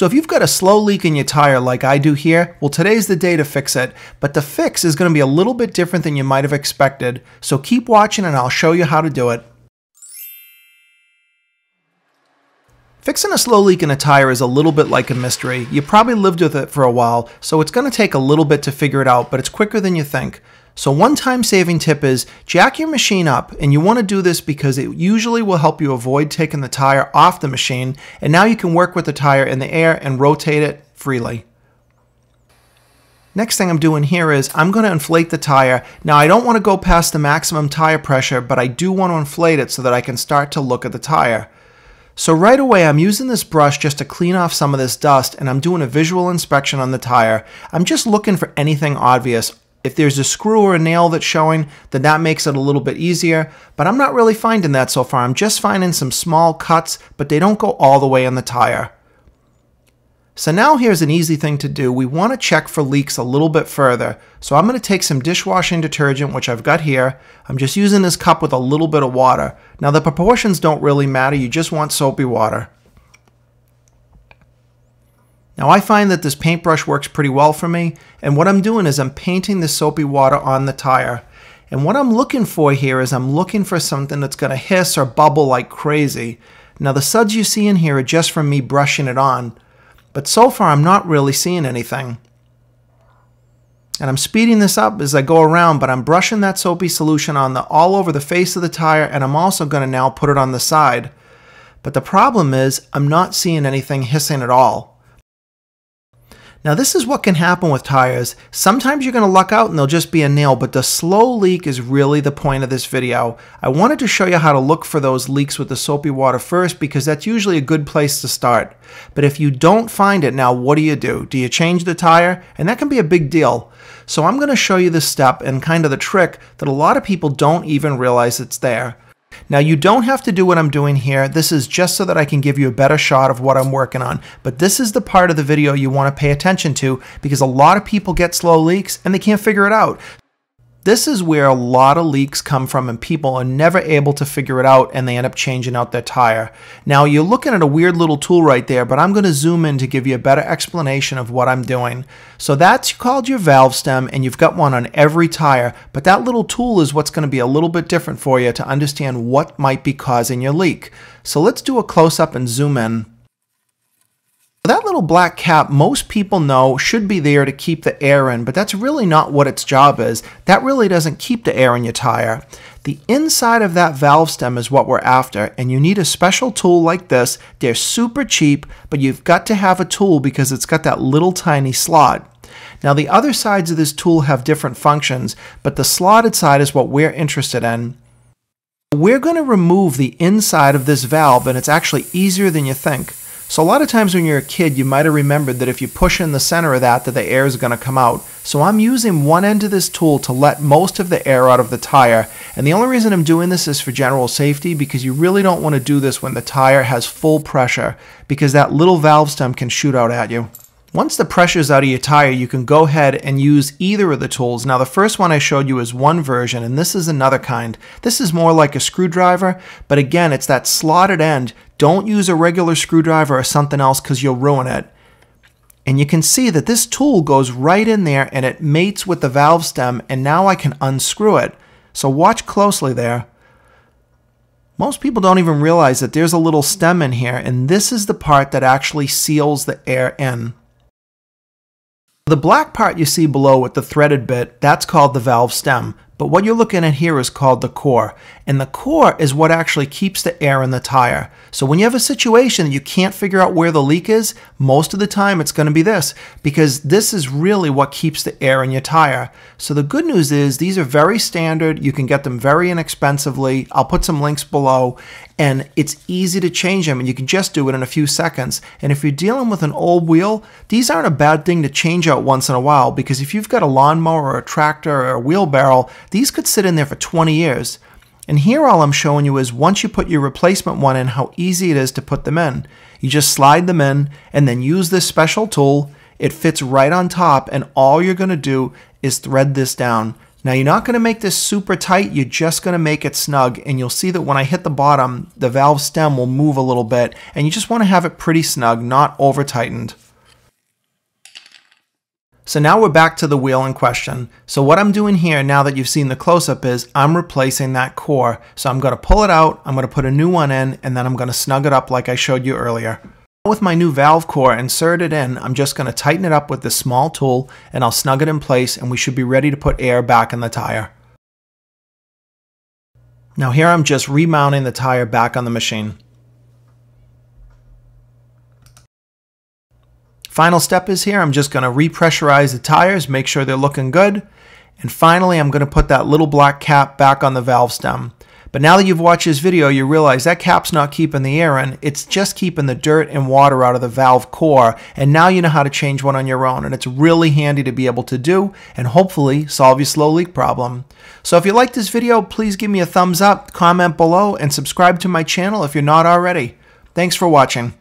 So if you've got a slow leak in your tire like I do here, well, today's the day to fix it, but the fix is going to be a little bit different than you might have expected. So keep watching and I'll show you how to do it. Fixing a slow leak in a tire is a little bit like a mystery. You probably lived with it for a while, so it's going to take a little bit to figure it out, but it's quicker than you think. So one time saving tip is jack your machine up, and you want to do this because it usually will help you avoid taking the tire off the machine, and now you can work with the tire in the air and rotate it freely. Next thing I'm doing here is I'm going to inflate the tire. Now I don't want to go past the maximum tire pressure, but I do want to inflate it so that I can start to look at the tire. So right away I'm using this brush just to clean off some of this dust, and I'm doing a visual inspection on the tire. I'm just looking for anything obvious. If there's a screw or a nail that's showing, then that makes it a little bit easier, but I'm not really finding that so far. I'm just finding some small cuts, but they don't go all the way on the tire. So now here's an easy thing to do. We want to check for leaks a little bit further. So I'm going to take some dishwashing detergent, which I've got here. I'm just using this cup with a little bit of water. Now the proportions don't really matter. You just want soapy water. Now I find that this paintbrush works pretty well for me. And what I'm doing is I'm painting the soapy water on the tire. And what I'm looking for here is I'm looking for something that's going to hiss or bubble like crazy. Now the suds you see in here are just from me brushing it on. But so far I'm not really seeing anything. And I'm speeding this up as I go around, but I'm brushing that soapy solution on all over the face of the tire, and I'm also going to now put it on the side. But the problem is I'm not seeing anything hissing at all. Now this is what can happen with tires. Sometimes you're going to luck out and there'll just be a nail, but the slow leak is really the point of this video. I wanted to show you how to look for those leaks with the soapy water first, because that's usually a good place to start. But if you don't find it, now what do you do? Do you change the tire? And that can be a big deal. So I'm going to show you this step and kind of the trick that a lot of people don't even realize it's there. Now you don't have to do what I'm doing here. This is just so that I can give you a better shot of what I'm working on. But this is the part of the video you want to pay attention to, because a lot of people get slow leaks and they can't figure it out. This is where a lot of leaks come from, and people are never able to figure it out and they end up changing out their tire. Now you're looking at a weird little tool right there, but I'm going to zoom in to give you a better explanation of what I'm doing. So that's called your valve stem, and you've got one on every tire, but that little tool is what's going to be a little bit different for you to understand what might be causing your leak. So let's do a close-up and zoom in. That little black cap, most people know, should be there to keep the air in, but that's really not what its job is. That really doesn't keep the air in your tire. The inside of that valve stem is what we're after, and you need a special tool like this. They're super cheap, but you've got to have a tool because it's got that little tiny slot. Now the other sides of this tool have different functions, but the slotted side is what we're interested in. We're going to remove the inside of this valve, and it's actually easier than you think. So a lot of times when you're a kid, you might have remembered that if you push in the center of that the air is going to come out. So I'm using one end of this tool to let most of the air out of the tire. And the only reason I'm doing this is for general safety, because you really don't want to do this when the tire has full pressure, because that little valve stem can shoot out at you. Once the pressure's out of your tire, you can go ahead and use either of the tools. Now the first one I showed you is one version, and this is another kind. This is more like a screwdriver, but again, it's that slotted end. Don't use a regular screwdriver or something else, because you'll ruin it. And you can see that this tool goes right in there and it mates with the valve stem, and now I can unscrew it. So watch closely there. Most people don't even realize that there's a little stem in here, and this is the part that actually seals the air in. The black part you see below with the threaded bit, that's called the valve stem. But what you're looking at here is called the core. And the core is what actually keeps the air in the tire. So when you have a situation that you can't figure out where the leak is, most of the time it's going to be this, because this is really what keeps the air in your tire. So the good news is these are very standard. You can get them very inexpensively. I'll put some links below, and it's easy to change them, and you can just do it in a few seconds. And if you're dealing with an old wheel, these aren't a bad thing to change out once in a while, because if you've got a lawnmower or a tractor or a wheelbarrow, these could sit in there for 20 years. And here all I'm showing you is once you put your replacement one in, how easy it is to put them in. You just slide them in and then use this special tool. It fits right on top, and all you're going to do is thread this down. Now you're not going to make this super tight, you're just going to make it snug, and you'll see that when I hit the bottom, the valve stem will move a little bit, and you just want to have it pretty snug, not over tightened. So now we're back to the wheel in question. So what I'm doing here, now that you've seen the close-up, is I'm replacing that core. So I'm going to pull it out, I'm going to put a new one in, and then I'm going to snug it up like I showed you earlier. With my new valve core inserted in, I'm just going to tighten it up with this small tool, and I'll snug it in place, and we should be ready to put air back in the tire. Now here I'm just remounting the tire back on the machine. Final step is here, I'm just going to repressurize the tires, make sure they're looking good. And finally, I'm going to put that little black cap back on the valve stem. But now that you've watched this video, you realize that cap's not keeping the air in, it's just keeping the dirt and water out of the valve core. And now you know how to change one on your own, and it's really handy to be able to do and hopefully solve your slow leak problem. So if you liked this video, please give me a thumbs up, comment below, and subscribe to my channel if you're not already. Thanks for watching.